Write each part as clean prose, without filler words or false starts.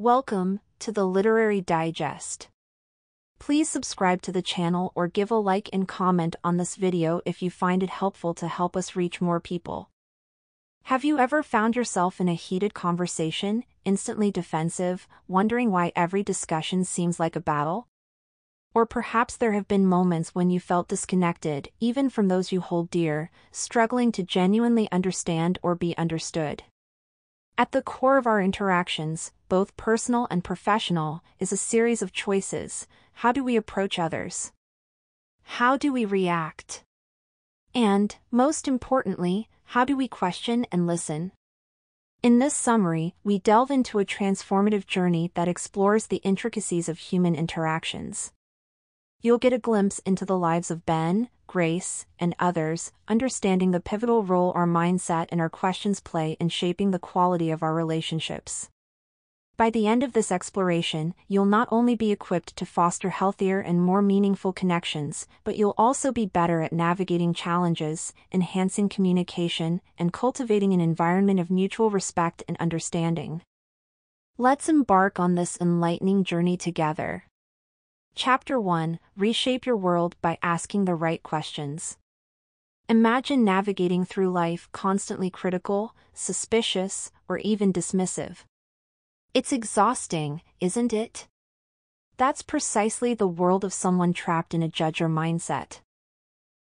Welcome to the Literary Digest. Please subscribe to the channel or give a like and comment on this video if you find it helpful to help us reach more people. Have you ever found yourself in a heated conversation, instantly defensive, wondering why every discussion seems like a battle? Or perhaps there have been moments when you felt disconnected, even from those you hold dear, struggling to genuinely understand or be understood. At the core of our interactions, both personal and professional, is a series of choices. How do we approach others? How do we react? And, most importantly, how do we question and listen? In this summary, we delve into a transformative journey that explores the intricacies of human interactions. You'll get a glimpse into the lives of Ben, Grace, and others, understanding the pivotal role our mindset and our questions play in shaping the quality of our relationships. By the end of this exploration, you'll not only be equipped to foster healthier and more meaningful connections, but you'll also be better at navigating challenges, enhancing communication, and cultivating an environment of mutual respect and understanding. Let's embark on this enlightening journey together. Chapter 1: Reshape your world by asking the right questions. Imagine navigating through life constantly critical, suspicious, or even dismissive. It's exhausting, isn't it? That's precisely the world of someone trapped in a judger mindset.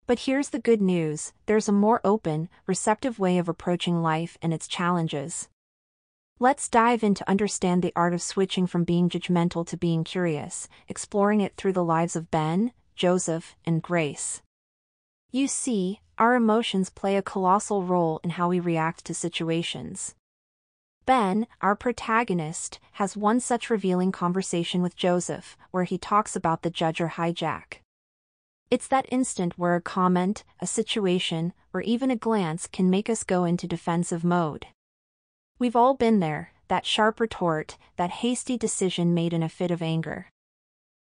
But here's the good news: there's a more open, receptive way of approaching life and its challenges. Let's dive in to understand the art of switching from being judgmental to being curious, exploring it through the lives of Ben, Joseph, and Grace. You see, our emotions play a colossal role in how we react to situations. Ben, our protagonist, has one such revealing conversation with Joseph, where he talks about the judge or hijack. It's that instant where a comment, a situation, or even a glance can make us go into defensive mode. We've all been there, that sharp retort, that hasty decision made in a fit of anger.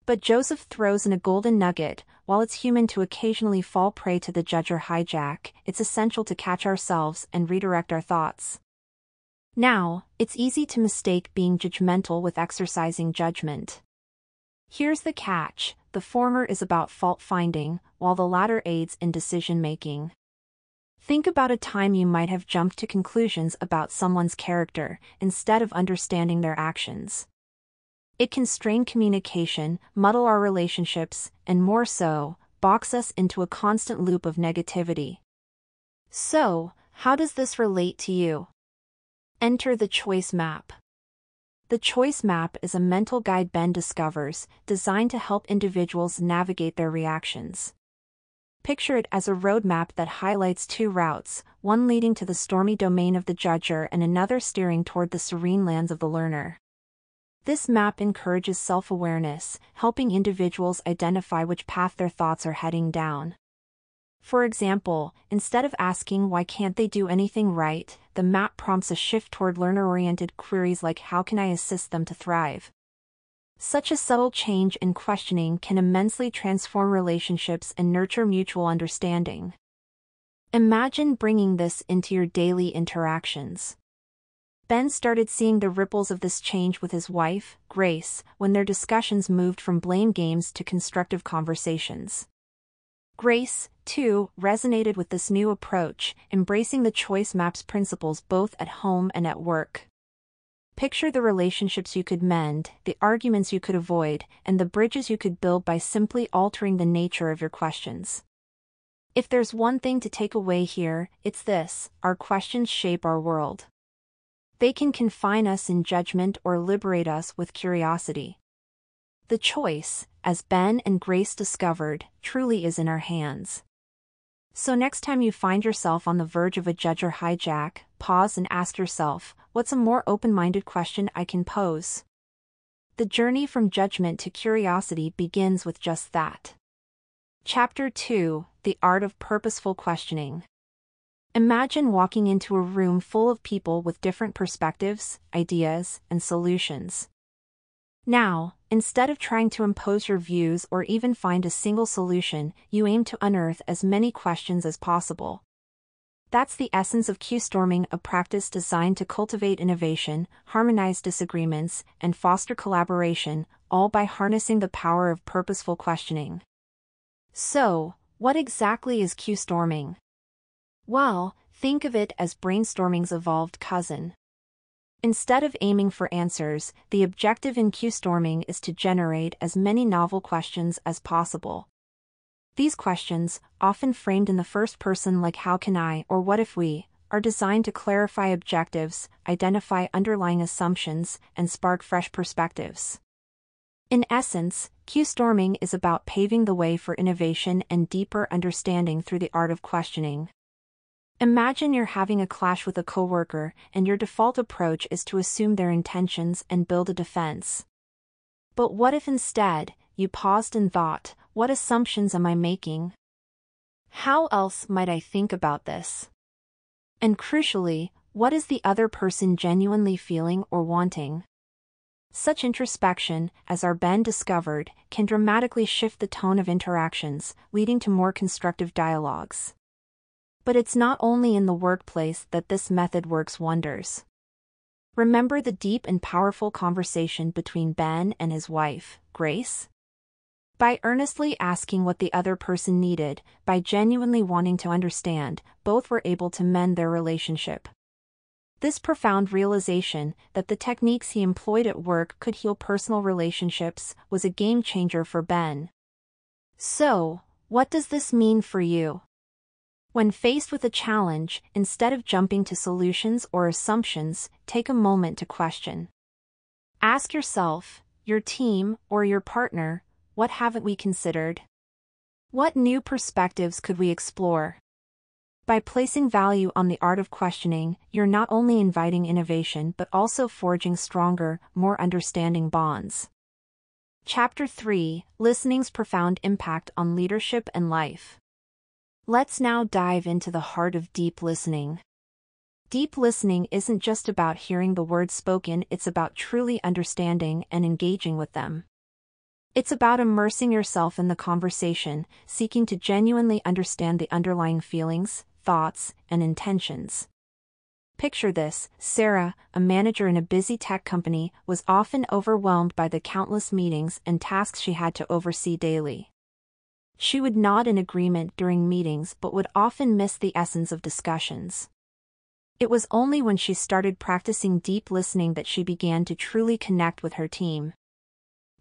But Joseph throws in a golden nugget: while it's human to occasionally fall prey to the judge or hijack, it's essential to catch ourselves and redirect our thoughts. Now, it's easy to mistake being judgmental with exercising judgment. Here's the catch: the former is about fault-finding, while the latter aids in decision-making. Think about a time you might have jumped to conclusions about someone's character, instead of understanding their actions. It can strain communication, muddle our relationships, and more so, box us into a constant loop of negativity. So, how does this relate to you? Enter the Choice Map. The Choice Map is a mental guide Ben discovers, designed to help individuals navigate their reactions. Picture it as a roadmap that highlights two routes, one leading to the stormy domain of the judger and another steering toward the serene lands of the learner. This map encourages self-awareness, helping individuals identify which path their thoughts are heading down. For example, instead of asking "why can't they do anything right," the map prompts a shift toward learner-oriented queries like "how can I assist them to thrive?" Such a subtle change in questioning can immensely transform relationships and nurture mutual understanding. Imagine bringing this into your daily interactions. Ben started seeing the ripples of this change with his wife, Grace, when their discussions moved from blame games to constructive conversations. Grace, too, resonated with this new approach, embracing the Choice Map's principles both at home and at work. Picture the relationships you could mend, the arguments you could avoid, and the bridges you could build by simply altering the nature of your questions. If there's one thing to take away here, it's this: our questions shape our world. They can confine us in judgment or liberate us with curiosity. The choice, as Ben and Grace discovered, truly is in our hands. So next time you find yourself on the verge of a judge or hijack, pause and ask yourself, what's a more open-minded question I can pose? The journey from judgment to curiosity begins with just that. Chapter 2: The Art of Purposeful Questioning. Imagine walking into a room full of people with different perspectives, ideas, and solutions. Now, instead of trying to impose your views or even find a single solution, you aim to unearth as many questions as possible. That's the essence of Q-Storming, a practice designed to cultivate innovation, harmonize disagreements, and foster collaboration, all by harnessing the power of purposeful questioning. So, what exactly is Q-Storming? Well, think of it as brainstorming's evolved cousin. Instead of aiming for answers, the objective in Q-Storming is to generate as many novel questions as possible. These questions, often framed in the first person like how can I or what if we, are designed to clarify objectives, identify underlying assumptions, and spark fresh perspectives. In essence, Q-Storming is about paving the way for innovation and deeper understanding through the art of questioning. Imagine you're having a clash with a coworker, and your default approach is to assume their intentions and build a defense. But what if instead, you paused and thought, what assumptions am I making? How else might I think about this? And crucially, what is the other person genuinely feeling or wanting? Such introspection, as Arben discovered, can dramatically shift the tone of interactions, leading to more constructive dialogues. But it's not only in the workplace that this method works wonders. Remember the deep and powerful conversation between Ben and his wife, Grace? By earnestly asking what the other person needed, by genuinely wanting to understand, both were able to mend their relationship. This profound realization that the techniques he employed at work could heal personal relationships was a game changer for Ben. So, what does this mean for you? When faced with a challenge, instead of jumping to solutions or assumptions, take a moment to question. Ask yourself, your team, or your partner, what haven't we considered? What new perspectives could we explore? By placing value on the art of questioning, you're not only inviting innovation but also forging stronger, more understanding bonds. Chapter 3: Listening's Profound Impact on Leadership and Life. Let's now dive into the heart of deep listening. Deep listening isn't just about hearing the words spoken, it's about truly understanding and engaging with them. It's about immersing yourself in the conversation, seeking to genuinely understand the underlying feelings, thoughts, and intentions. Picture this: Sarah, a manager in a busy tech company, was often overwhelmed by the countless meetings and tasks she had to oversee daily. She would nod in agreement during meetings but would often miss the essence of discussions. It was only when she started practicing deep listening that she began to truly connect with her team.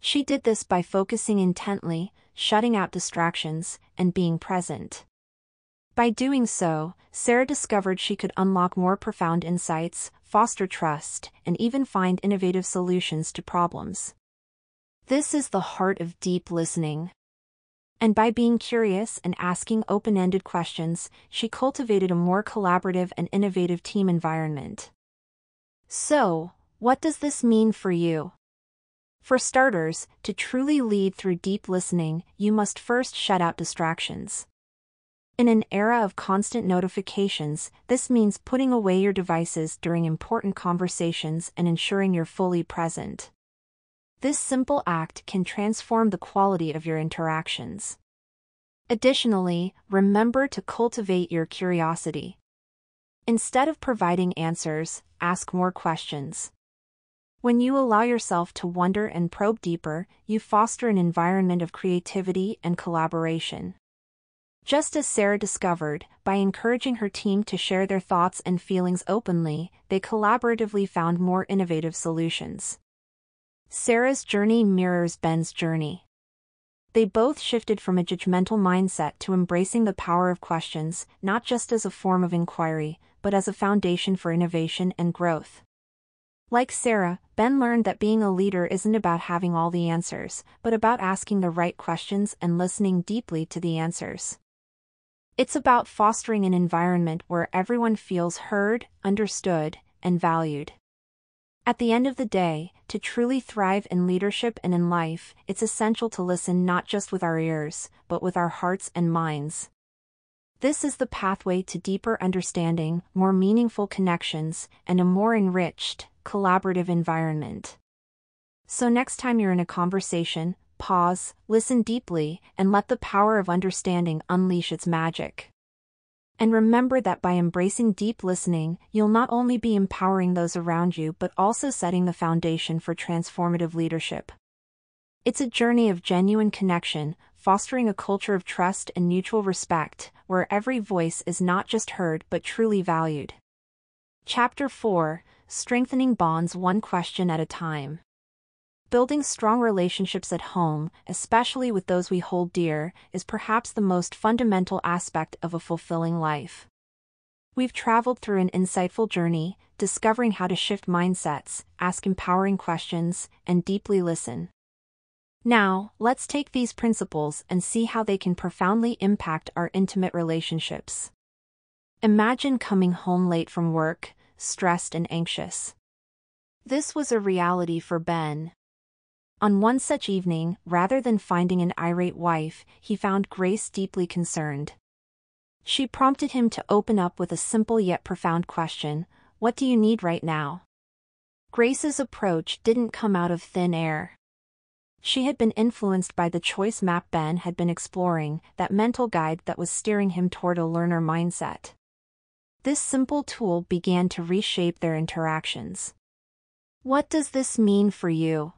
She did this by focusing intently, shutting out distractions, and being present. By doing so, Sarah discovered she could unlock more profound insights, foster trust, and even find innovative solutions to problems. This is the heart of deep listening. And by being curious and asking open-ended questions, she cultivated a more collaborative and innovative team environment. So, what does this mean for you? For starters, to truly lead through deep listening, you must first shut out distractions. In an era of constant notifications, this means putting away your devices during important conversations and ensuring you're fully present. This simple act can transform the quality of your interactions. Additionally, remember to cultivate your curiosity. Instead of providing answers, ask more questions. When you allow yourself to wonder and probe deeper, you foster an environment of creativity and collaboration. Just as Sarah discovered, by encouraging her team to share their thoughts and feelings openly, they collaboratively found more innovative solutions. Sarah's journey mirrors Ben's journey. They both shifted from a judgmental mindset to embracing the power of questions, not just as a form of inquiry, but as a foundation for innovation and growth. Like Sarah, Ben learned that being a leader isn't about having all the answers, but about asking the right questions and listening deeply to the answers. It's about fostering an environment where everyone feels heard, understood, and valued. At the end of the day, to truly thrive in leadership and in life, it's essential to listen not just with our ears, but with our hearts and minds. This is the pathway to deeper understanding, more meaningful connections, and a more enriched, collaborative environment. So next time you're in a conversation, pause, listen deeply, and let the power of understanding unleash its magic. And remember that by embracing deep listening, you'll not only be empowering those around you but also setting the foundation for transformative leadership. It's a journey of genuine connection, fostering a culture of trust and mutual respect, where every voice is not just heard but truly valued. Chapter 4: Strengthening Bonds One Question at a Time. Building strong relationships at home, especially with those we hold dear, is perhaps the most fundamental aspect of a fulfilling life. We've traveled through an insightful journey, discovering how to shift mindsets, ask empowering questions, and deeply listen. Now, let's take these principles and see how they can profoundly impact our intimate relationships. Imagine coming home late from work, stressed and anxious. This was a reality for Ben. On one such evening, rather than finding an irate wife, he found Grace deeply concerned. She prompted him to open up with a simple yet profound question: "What do you need right now?" Grace's approach didn't come out of thin air. She had been influenced by the Choice Map Ben had been exploring, that mental guide that was steering him toward a learner mindset. This simple tool began to reshape their interactions. "What does this mean for you?"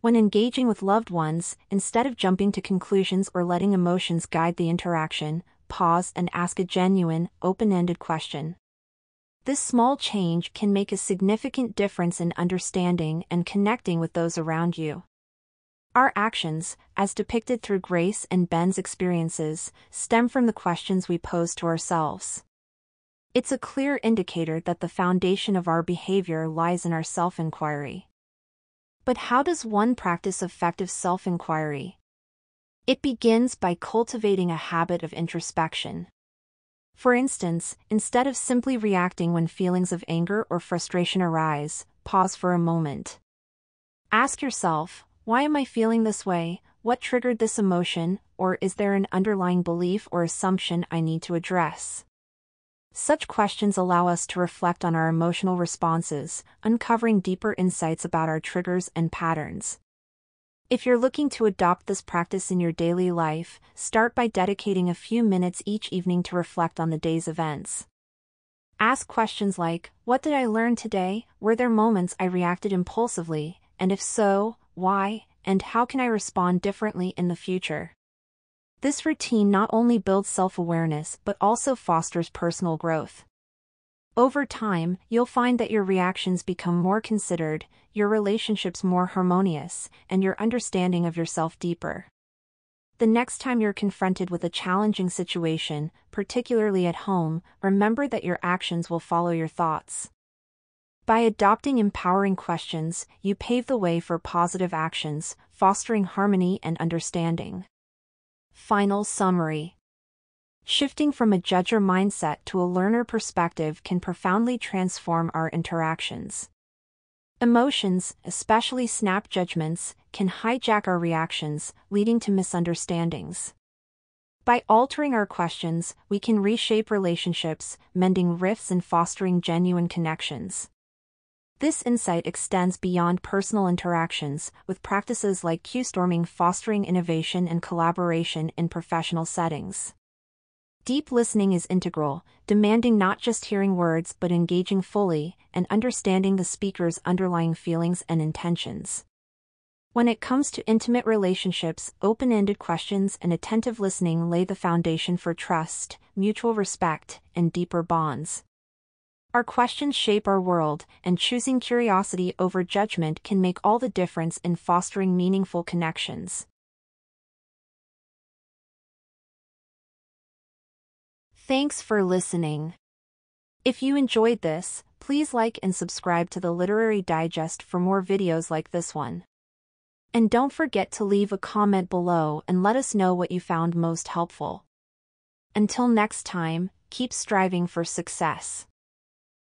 When engaging with loved ones, instead of jumping to conclusions or letting emotions guide the interaction, pause and ask a genuine, open-ended question. This small change can make a significant difference in understanding and connecting with those around you. Our actions, as depicted through Grace and Ben's experiences, stem from the questions we pose to ourselves. It's a clear indicator that the foundation of our behavior lies in our self-inquiry. But how does one practice effective self-inquiry? It begins by cultivating a habit of introspection. For instance, instead of simply reacting when feelings of anger or frustration arise, pause for a moment. Ask yourself, why am I feeling this way? What triggered this emotion? Or is there an underlying belief or assumption I need to address? Such questions allow us to reflect on our emotional responses, uncovering deeper insights about our triggers and patterns. If you're looking to adopt this practice in your daily life, start by dedicating a few minutes each evening to reflect on the day's events. Ask questions like, what did I learn today? Were there moments I reacted impulsively? And if so, why? And how can I respond differently in the future? This routine not only builds self-awareness but also fosters personal growth. Over time, you'll find that your reactions become more considered, your relationships more harmonious, and your understanding of yourself deeper. The next time you're confronted with a challenging situation, particularly at home, remember that your actions will follow your thoughts. By adopting empowering questions, you pave the way for positive actions, fostering harmony and understanding. Final summary. Shifting from a judger mindset to a learner perspective can profoundly transform our interactions. Emotions, especially snap judgments, can hijack our reactions, leading to misunderstandings. By altering our questions, we can reshape relationships, mending rifts and fostering genuine connections. This insight extends beyond personal interactions, with practices like Q-Storming fostering innovation and collaboration in professional settings. Deep listening is integral, demanding not just hearing words but engaging fully and understanding the speaker's underlying feelings and intentions. When it comes to intimate relationships, open-ended questions and attentive listening lay the foundation for trust, mutual respect, and deeper bonds. Our questions shape our world, and choosing curiosity over judgment can make all the difference in fostering meaningful connections. Thanks for listening. If you enjoyed this, please like and subscribe to the Literary Digest for more videos like this one. And don't forget to leave a comment below and let us know what you found most helpful. Until next time, keep striving for success.